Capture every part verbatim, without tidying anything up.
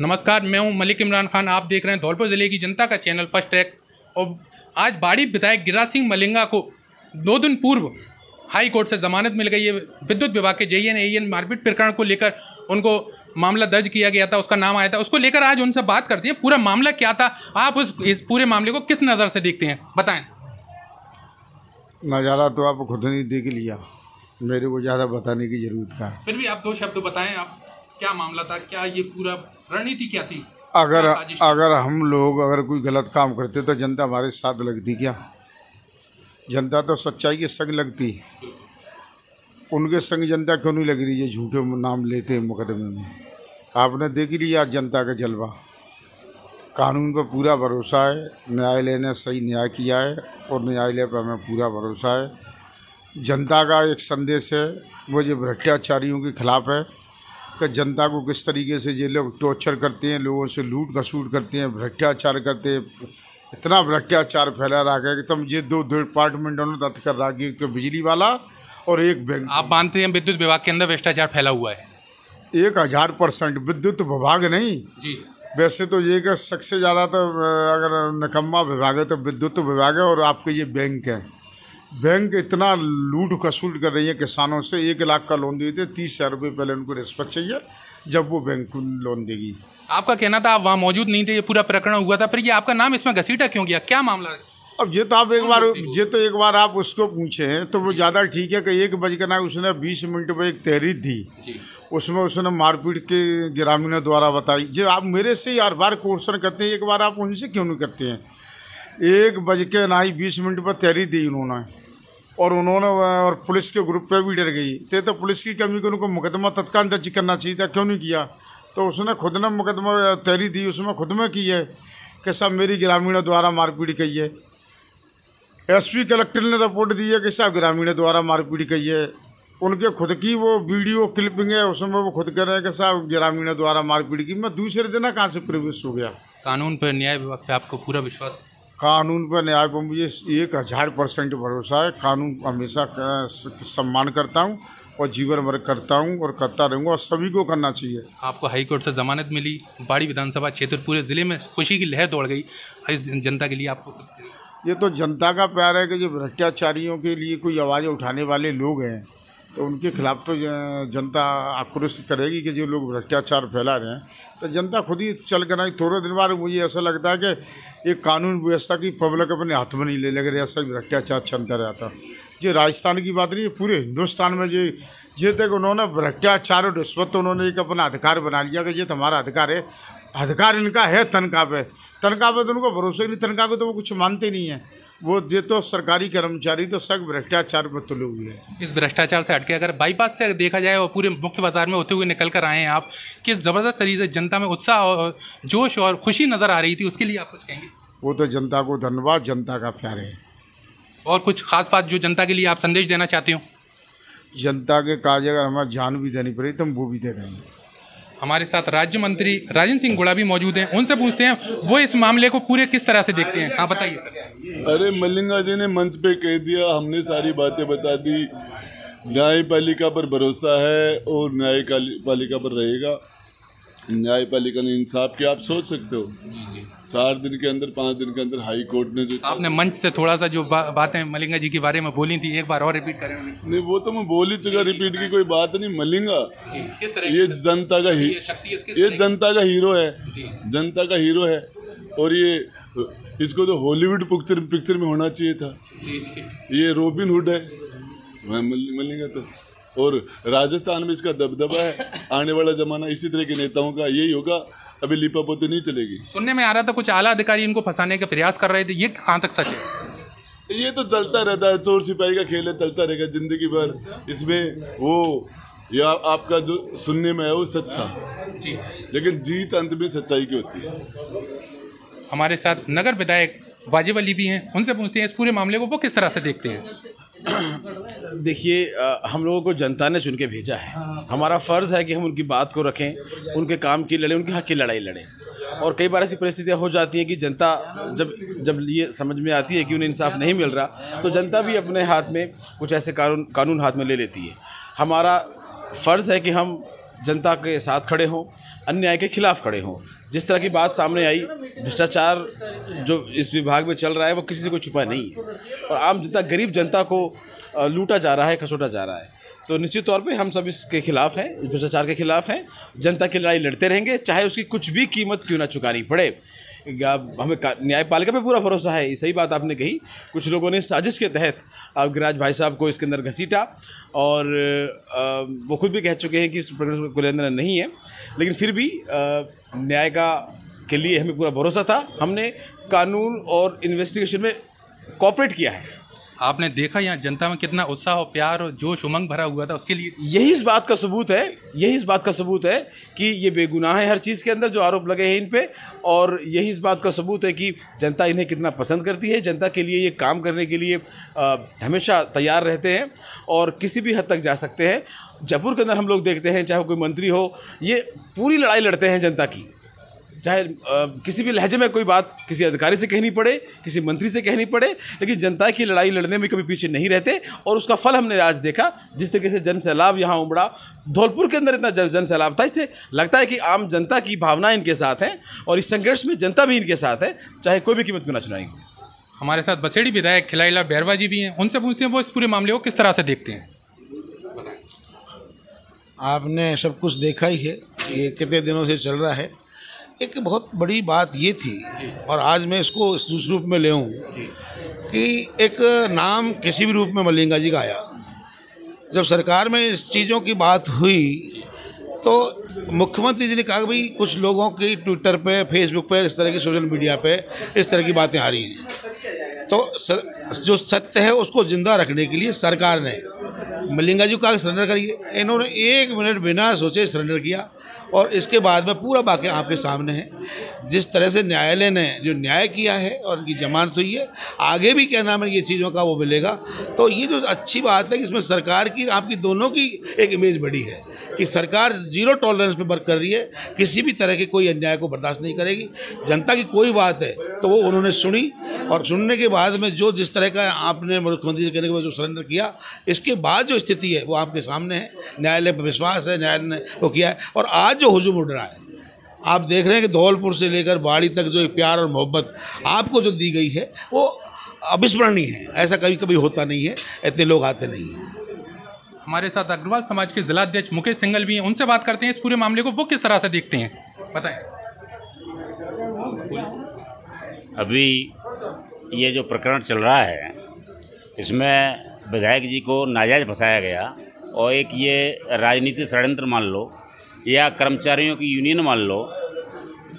नमस्कार, मैं हूं मलिक इमरान खान। आप देख रहे हैं धौलपुर ज़िले की जनता का चैनल फर्स्ट ट्रैक। और आज बाड़ी विधायक गिरिराज सिंह मलिंगा को दो दिन पूर्व हाई कोर्ट से जमानत मिल गई है। विद्युत विभाग के जेईएन एईएन मारपीट प्रकरण को लेकर उनको मामला दर्ज किया गया था, उसका नाम आया था, उसको लेकर आज उनसे बात करती है। पूरा मामला क्या था, आप उस इस पूरे मामले को किस नज़र से देखते हैं, बताएँ। नज़ारा तो आप खुद नहीं देख लिया, मेरे को ज़्यादा बताने की जरूरत का। फिर भी आप दो शब्द बताएं, आप क्या मामला था, क्या ये पूरा रणनीति क्या थी? अगर अगर हम लोग अगर कोई गलत काम करते तो जनता हमारे साथ लगती क्या? जनता तो सच्चाई के संग लगती, उनके संग जनता क्यों नहीं लग रही है? झूठे नाम लेते हैं मुकदमे में। आपने देख लिया जनता का जलवा। कानून पर पूरा भरोसा है, न्यायालय ने सही न्याय किया है और न्यायालय पर हमें पूरा भरोसा है। जनता का एक संदेश है, वो जो भ्रष्टाचारियों के खिलाफ है कि जनता को किस तरीके से ये लोग टॉर्चर करते हैं, लोगों से लूट खसूट करते हैं, भ्रष्टाचार करते हैं। इतना भ्रष्टाचार फैला रखा है कि तुम ये दो दो डिपार्टमेंटों ने तत्कर रखी, एक बिजली वाला और एक बैंक। आप मानते हैं विद्युत विभाग के अंदर भ्रष्टाचार फैला हुआ है? एक हज़ार परसेंट। विद्युत विभाग नहीं जी, वैसे तो ये कि सबसे ज़्यादा तो अगर निकम्मा विभाग है तो विद्युत विभाग है और आपके ये बैंक है। बैंक इतना लूट खसूट कर रही है किसानों से। एक लाख का लोन देते तीस हज़ार रुपये पहले उनको रिश्वत चाहिए, जब वो बैंक लोन देगी। आपका कहना था आप वहाँ मौजूद नहीं थे, ये पूरा प्रकरण हुआ था, फिर ये आपका नाम इसमें घसीटा क्यों गया, क्या मामला है? अब ये तो आप एक बार ये तो एक बार आप उसको पूछे हैं तो वो ज़्यादा ठीक है कि एक बजकर ना उसने बीस मिनट पर एक तहरीर दी, उसमें उसने मारपीट के ग्रामीणों द्वारा बताई। जो आप मेरे से हर बार क्वेश्चन करते हैं, एक बार आप उनसे क्यों नहीं करते हैं? एक बज के ना ही बीस मिनट पर तहरीर दी उन्होंने, और उन्होंने और पुलिस के ग्रुप पे भी डर गई थे तो पुलिस की कमी को उनको मुकदमा तत्काल दर्ज करना चाहिए था, क्यों नहीं किया? तो उसने खुद ने मुकदमा तहरीर दी, उसमें खुद में की है कि साहब मेरी ग्रामीणों द्वारा मारपीट की है। एसपी कलेक्टर ने रिपोर्ट दी है कि साहब ग्रामीणों द्वारा मारपीट की है। उनके खुद की वो वीडियो क्लिपिंग है, उसमें वो खुद कह रहे हैं कि साहब ग्रामीणों द्वारा मारपीट की। मैं दूसरे दिन कहाँ से प्रवेश हो गया? कानून पर, न्याय विभाग पर आपको पूरा विश्वास? कानून पर, न्याय पर मुझे एक हज़ार परसेंट भरोसा है। कानून हमेशा का सम्मान करता हूं और जीवन भर करता हूं और करता रहूंगा, और सभी को करना चाहिए। आपको हाई कोर्ट से ज़मानत मिली, बाड़ी विधानसभा क्षेत्र पूरे ज़िले में खुशी की लहर दौड़ गई इस जनता के लिए। आपको ये तो जनता का प्यार है कि जो भ्रष्टाचारियों के लिए कोई आवाज़ें उठाने वाले लोग हैं तो उनके खिलाफ तो जनता आक्रोश करेगी कि जो लोग भ्रष्टाचार फैला रहे हैं। तो जनता खुद ही चल कर आई। थोड़े दिन बाद मुझे ऐसा लगता है कि एक कानून व्यवस्था की पब्लिक अपने हाथ में नहीं ले लग रही, ऐसा भ्रष्टाचार चलता रहता। ये राजस्थान की बात नहीं है, पूरे हिंदुस्तान में ये ये तक उन्होंने भ्रष्टाचार और रिश्वत उन्होंने एक अपना अधिकार बना लिया कि ये तो हमारा अधिकार है। अधिकार इनका है तनख्वाह पे, तनख्वाह पे तो उनको भरोसा ही नहीं, तनख्वाह को तो वो कुछ मानते नहीं है। वो ये तो सरकारी कर्मचारी तो सब भ्रष्टाचार पर तुले हुए हैं। इस भ्रष्टाचार से हटके अगर बाईपास से देखा जाए और पूरे मुख्य बाजार में होते हुए निकल कर आए हैं आप, किस ज़बरदस्त तरीके से जनता में उत्साह और जोश और खुशी नज़र आ रही थी, उसके लिए आप कुछ कहेंगे? वो तो जनता को धन्यवाद, जनता का प्यार है। और कुछ खास बात जो जनता के लिए आप संदेश देना चाहते हो? जनता के काज अगर हमारी जान भी देनी पड़े तो हम वो भी दे देंगे। हमारे साथ राज्य मंत्री राजेंद्र सिंह गुड़ा भी मौजूद हैं, उनसे पूछते हैं वो इस मामले को पूरे किस तरह से देखते हैं। आप बताइए सर। अरे मलिंगा जी ने मंच पे कह दिया, हमने सारी बातें बता दी। न्यायपालिका पर भरोसा है और न्यायपालिका पर रहेगा। न्यायपालिका ने इंसाफ किया, आप सोच सकते हो चार दिन के अंदर पाँच दिन के अंदर हाई कोर्ट ने जो आपने मंच से थोड़ा सा जो बा, बातें मलिंगा जी के बारे में बोली थी, एक बार और रिपीट करें। नहीं वो तो मैं बोल ही चुका, रिपीट की कोई बात नहीं। मलिंगा ये जनता का ही ये जनता का हीरो है, जनता का हीरो है। और ये इसको तो हॉलीवुड पिक्चर पिक्चर में होना चाहिए था, ये रॉबिन हुड है मलिंगा तो। और राजस्थान में इसका दबदबा है। आने वाला जमाना इसी तरह के नेताओं का यही होगा, अभी लिपापोती नहीं चलेगी। सुनने में आ रहा था कुछ आला अधिकारी इनको फंसाने का प्रयास कर रहे थे, ये कहाँ तक सच है? ये तो चलता रहता है, चोर सिपाही का खेल है, चलता रहेगा जिंदगी भर। इसमें वो या आपका जो सुनने में है वो सच था, लेकिन जीत अंत में सच्चाई की होती है। हमारे साथ नगर विधायक वाजिब अली भी हैं, उनसे पूछते हैं इस पूरे मामले को वो किस तरह से देखते हैं। देखिए, हम लोगों को जनता ने चुन के भेजा है, हमारा फ़र्ज़ है कि हम उनकी बात को रखें, उनके काम की लड़ें, उनके हक की लड़ाई लड़ें। और कई बार ऐसी परिस्थितियां हो जाती हैं कि जनता जब जब ये समझ में आती है कि उन्हें इंसाफ नहीं मिल रहा तो जनता भी अपने हाथ में कुछ ऐसे कानून कानून हाथ में ले लेती है। हमारा फ़र्ज़ है कि हम जनता के साथ खड़े हों, अन्याय के खिलाफ खड़े हों। जिस तरह की बात सामने आई, भ्रष्टाचार जो इस विभाग में चल रहा है वो किसी को छुपा नहीं है और आम जनता, गरीब जनता को लूटा जा रहा है, खसोटा जा रहा है। तो निश्चित तौर पे हम सब इसके खिलाफ हैं, इस भ्रष्टाचार के खिलाफ हैं। जनता की लड़ाई लड़ते रहेंगे, चाहे उसकी कुछ भी कीमत क्यों ना चुकानी पड़े। हमें न्यायपालिका पे पूरा भरोसा है। सही बात आपने कही, कुछ लोगों ने साजिश के तहत अब गिराज भाई साहब को इसके अंदर घसीटा और वो खुद भी कह चुके हैं कि इस प्रकरण में कोई लेना नहीं है, लेकिन फिर भी न्याय का के लिए हमें पूरा भरोसा था। हमने कानून और इन्वेस्टिगेशन में कॉपरेट किया है। आपने देखा यहाँ जनता में कितना उत्साह और प्यार और जोश उमंग भरा हुआ था। उसके लिए यही इस बात का सबूत है, यही इस बात का सबूत है कि ये बेगुनाह है हर चीज़ के अंदर जो आरोप लगे हैं इन पे, और यही इस बात का सबूत है कि जनता इन्हें कितना पसंद करती है। जनता के लिए ये काम करने के लिए आ, हमेशा तैयार रहते हैं और किसी भी हद तक जा सकते हैं। जयपुर के अंदर हम लोग देखते हैं, चाहे कोई मंत्री हो, ये पूरी लड़ाई लड़ते हैं जनता की। चाहे किसी भी लहजे में कोई बात किसी अधिकारी से कहनी पड़े, किसी मंत्री से कहनी पड़े, लेकिन जनता की लड़ाई लड़ने में कभी पीछे नहीं रहते और उसका फल हमने आज देखा। जिस तरीके से जन सैलाब यहाँ उमड़ा, धौलपुर के अंदर इतना जन सैलाब था, इससे लगता है कि आम जनता की भावना इनके साथ हैं और इस संघर्ष में जनता भी इनके साथ है, चाहे कोई भी कीमत क्यों ना चुनाई। हमारे साथ बसेड़ी विधायक खिलाइला बैरवा जी भी हैं, उनसे पूछते हैं वो इस पूरे मामले को किस तरह से देखते हैं। आपने सब कुछ देखा ही है, ये कितने दिनों से चल रहा है। एक बहुत बड़ी बात ये थी और आज मैं इसको इस दूसरे रूप में ले आऊँ कि एक नाम किसी भी रूप में मलिंगा जी का आया। जब सरकार में इस चीज़ों की बात हुई तो मुख्यमंत्री जी ने कहा भाई कुछ लोगों की ट्विटर पे, फेसबुक पे, इस तरह की सोशल मीडिया पे इस तरह की बातें आ रही हैं, तो सर, जो सत्य है उसको जिंदा रखने के लिए सरकार ने मलिंगा जी का सरेंडर करिए। इन्होंने एक मिनट बिना सोचे सरेंडर किया और इसके बाद में पूरा वाकया आपके सामने है। जिस तरह से न्यायालय ने जो न्याय किया है और उनकी जमानत हुई है, आगे भी क्या नाम है ये चीज़ों का वो मिलेगा। तो ये जो अच्छी बात है कि इसमें सरकार की आपकी दोनों की एक इमेज बड़ी है कि सरकार जीरो टॉलरेंस पर वर्क कर रही है, किसी भी तरह के कोई अन्याय को बर्दाश्त नहीं करेगी। जनता की कोई बात है तो वो उन्होंने सुनी और सुनने के बाद में जो जिस तरह का आपने मुख्यमंत्री जी कहने के बाद जो सरेंडर किया, इसके बाद जो स्थिति है वो आपके सामने है। न्यायालय पर विश्वास है, न्यायालय ने वो किया है और आज जो हुजूम उड़ रहा है आप देख रहे हैं कि धौलपुर से लेकर बाड़ी तक जो प्यार और मोहब्बत आपको जो दी गई है वो अविस्मरणीय है। ऐसा कभी कभी होता नहीं है, इतने लोग आते नहीं हैं। हमारे साथ अग्रवाल समाज के जिलाध्यक्ष मुकेश सिंगल भी हैं, उनसे बात करते हैं इस पूरे मामले को वो किस तरह से देखते हैं, बताएं। अभी ये जो प्रकरण चल रहा है इसमें विधायक जी को नाजायज़ फंसाया गया और एक ये राजनीतिक षड्यंत्र मान लो या कर्मचारियों की यूनियन मान लो।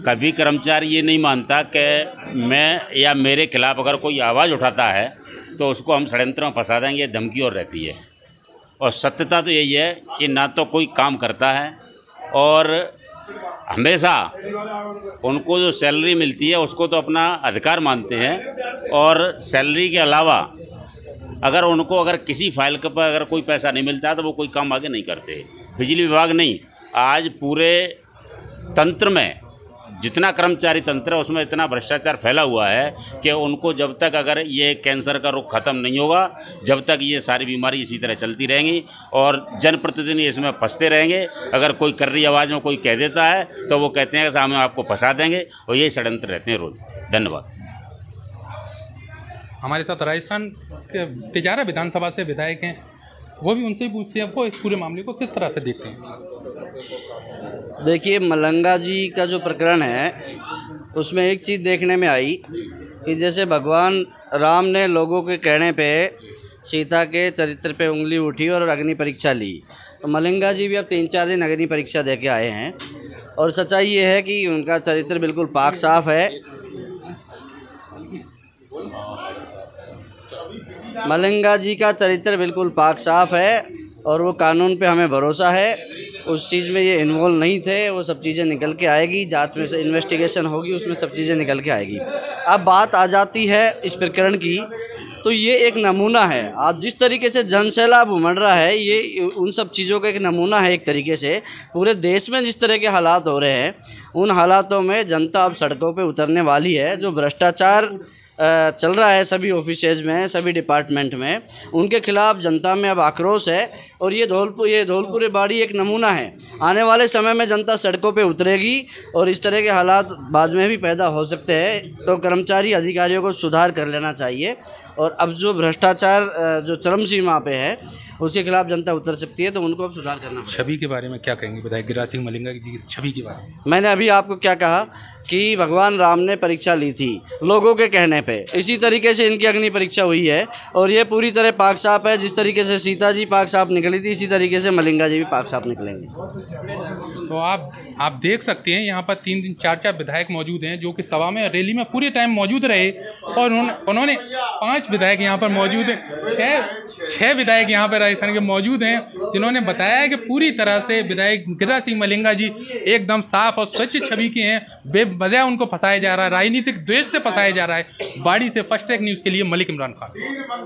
कभी कर्मचारी ये नहीं मानता कि मैं या मेरे खिलाफ अगर कोई आवाज़ उठाता है तो उसको हम षड्यंत्र में फंसा देंगे, ये धमकी और रहती है। और सत्यता तो यही है कि ना तो कोई काम करता है और हमेशा उनको जो सैलरी मिलती है उसको तो अपना अधिकार मानते हैं और सैलरी के अलावा अगर उनको अगर किसी फाइल के पर अगर कोई पैसा नहीं मिलता तो वो कोई काम आगे नहीं करते। बिजली विभाग नहीं, आज पूरे तंत्र में जितना कर्मचारी तंत्र है उसमें इतना भ्रष्टाचार फैला हुआ है कि उनको जब तक अगर ये कैंसर का रोग ख़त्म नहीं होगा जब तक ये सारी बीमारी इसी तरह चलती रहेंगी और जनप्रतिनिधि इसमें फंसते रहेंगे। अगर कोई कर्री आवाज़ में कोई कह देता है तो वो कहते हैं कि हम आपको फंसा देंगे और यही षड्यंत्र रहते हैं रोज। धन्यवाद। हमारे साथ राजस्थान के तिजारा विधानसभा से विधायक हैं, वो भी उनसे ही पूछते हैं वो इस पूरे मामले को किस तरह से देखते हैं। देखिए, मलिंगा जी का जो प्रकरण है उसमें एक चीज़ देखने में आई कि जैसे भगवान राम ने लोगों के कहने पे सीता के चरित्र पे उंगली उठी और अग्नि परीक्षा ली, तो मलिंगा जी भी अब तीन चार दिन अग्नि परीक्षा दे के आए हैं और सच्चाई ये है कि उनका चरित्र बिल्कुल पाक साफ है। मलिंगा जी का चरित्र बिल्कुल पाक साफ है और वो कानून पे हमें भरोसा है। उस चीज़ में ये इन्वॉल्व नहीं थे, वो सब चीज़ें निकल के आएगी, जांच में से इन्वेस्टिगेशन होगी, उसमें सब चीज़ें निकल के आएगी। अब बात आ जाती है इस प्रकरण की, तो ये एक नमूना है। आज जिस तरीके से जनसैलाब उमड़ रहा है ये उन सब चीज़ों का एक नमूना है। एक तरीके से पूरे देश में जिस तरह के हालात हो रहे हैं उन हालातों में जनता अब सड़कों पर उतरने वाली है। जो भ्रष्टाचार चल रहा है सभी ऑफिसेज में, सभी डिपार्टमेंट में, उनके खिलाफ जनता में अब आक्रोश है। और ये धौलपुर ये धौलपुर बाड़ी एक नमूना है। आने वाले समय में जनता सड़कों पे उतरेगी और इस तरह के हालात बाद में भी पैदा हो सकते हैं। तो कर्मचारी अधिकारियों को सुधार कर लेना चाहिए और अब जो भ्रष्टाचार जो चरम सीमा पे है उसके खिलाफ जनता उतर सकती है, तो उनको अब सुधार करना। छवि के बारे में क्या कहेंगे, बताइए गिरिराज सिंह मलिंगा जी की छवि के बारे में। मैंने अभी आपको क्या कहा कि भगवान राम ने परीक्षा ली थी लोगों के कहने पे, इसी तरीके से इनकी अग्नि परीक्षा हुई है और ये पूरी तरह पाक साफ है। जिस तरीके से सीता जी पाक साफ निकली थी, इसी तरीके से मलिंगा जी भी पाक साफ निकलेंगे। तो आप आप देख सकते हैं यहाँ पर तीन दिन चार चार विधायक मौजूद हैं जो कि सभा में रैली में पूरे टाइम मौजूद रहे और उन्होंने पाँच विधायक यहाँ पर मौजूद हैं, छः छः विधायक यहाँ पर राजस्थान के मौजूद हैं जिन्होंने बताया है कि पूरी तरह से विधायक गिरिराज सिंह मलिंगा जी एकदम साफ और स्वच्छ छवि के हैं। बेवजह उनको फंसाया जा रहा है, राजनीतिक द्वेष से फंसाया जा रहा है। बाड़ी से फर्स्ट ट्रैक न्यूज़ के लिए मलिक इमरान खान।